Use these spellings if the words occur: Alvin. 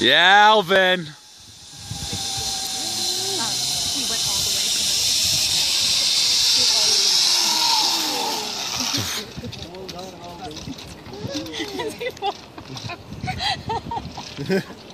Yeah, Alvin. He went all the way.